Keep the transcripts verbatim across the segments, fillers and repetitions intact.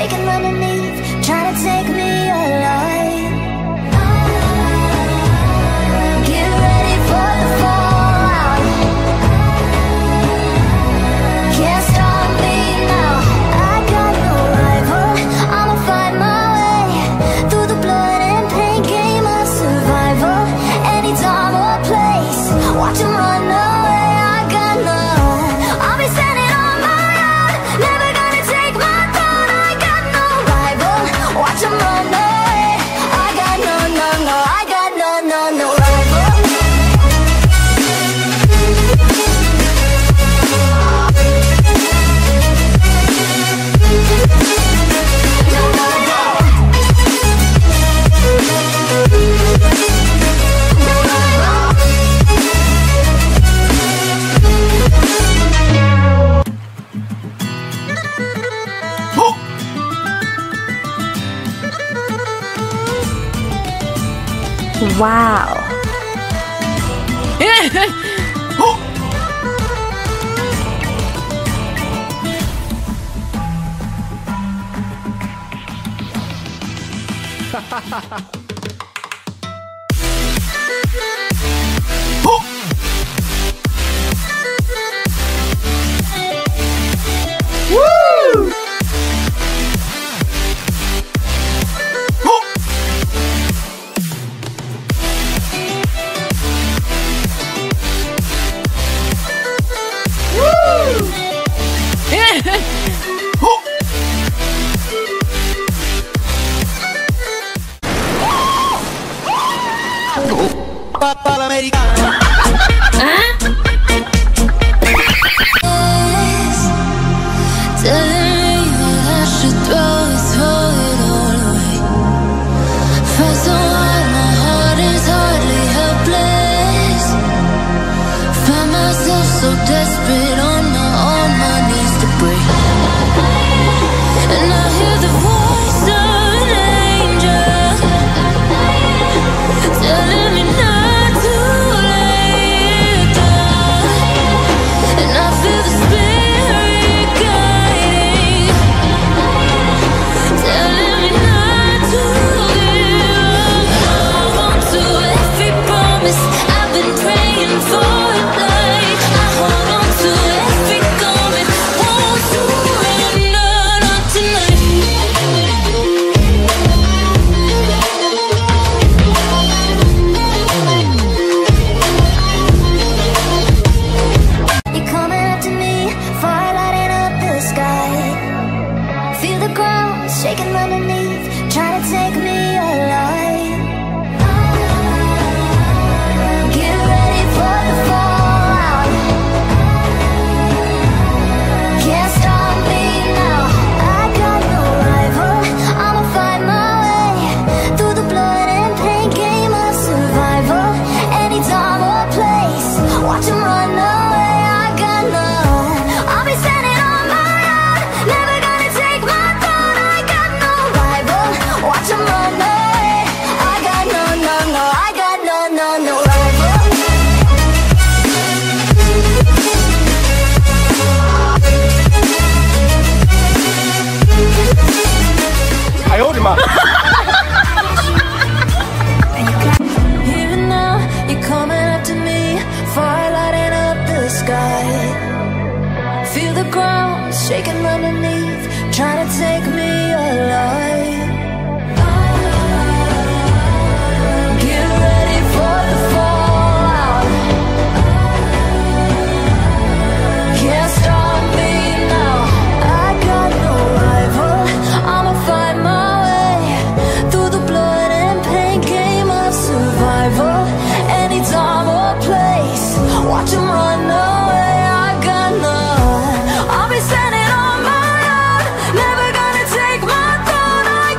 shaking underneath, trying to take me alive. Get ready for the fallout. Can't stop me now. I got no rival. I'ma find my way through the blood and pain. Game of survival. Any time or place. Watch 'em run away. I got no. I'll be standing. Wow. Oh. Oh. Woo! Never gonna take my throne. I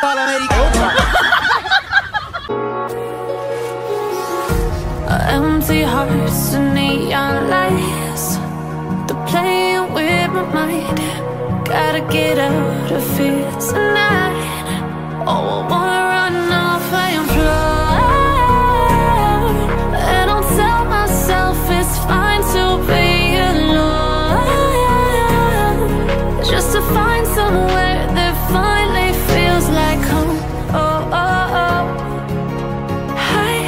Empty hearts and neon lights, they're playing with my mind. Gotta get out of here tonight. Oh, I wanna run off and fly, and I'll tell myself it's fine to be alone, just to find somewhere that finally feels like home. Oh, oh, oh, I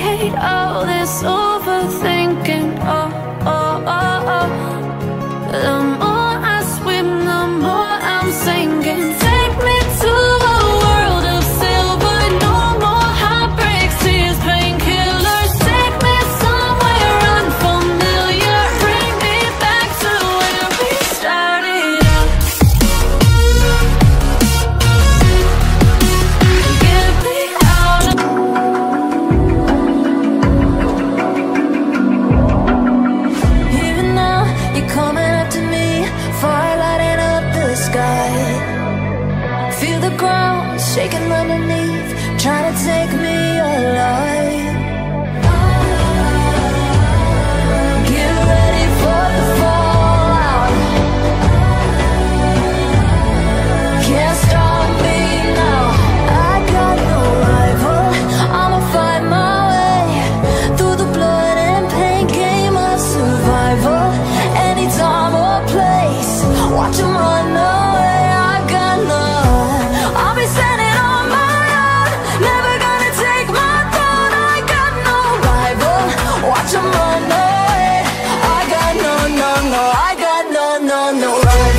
hate all this overthinking. Oh, oh, oh, oh, the more I swim, the more I'm sinking. Take me to a world of silver, no more heartbreaks, tears, painkillers. Take me somewhere unfamiliar, bring me back to where we started out. Get me out of here now. You're coming up to me, fire lighting up the sky. Feel the ground shaking underneath, trying to take me alive. Get ready for the fallout. Can't stop me now. I got no rival. I'ma find my way through the blood and pain, game of survival. Any time or place, watch 'em run away. I got no. I'll be standing on my own, never gonna take my throne. I got no rival. Watch 'em run away. I got no, no, no. I got no, no, no rival.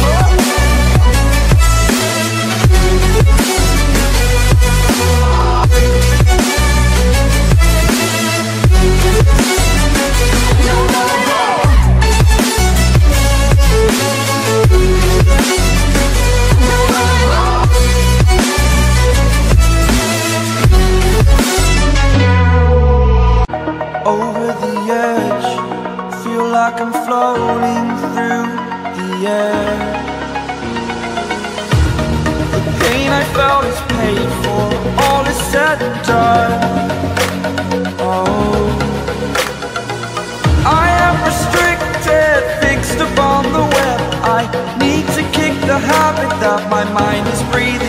Over the edge, feel like I'm floating through the air. The pain I felt is paid for, all is said and done. Oh, I am restricted, fixed upon the web. I need to kick the habit that my mind is breathing.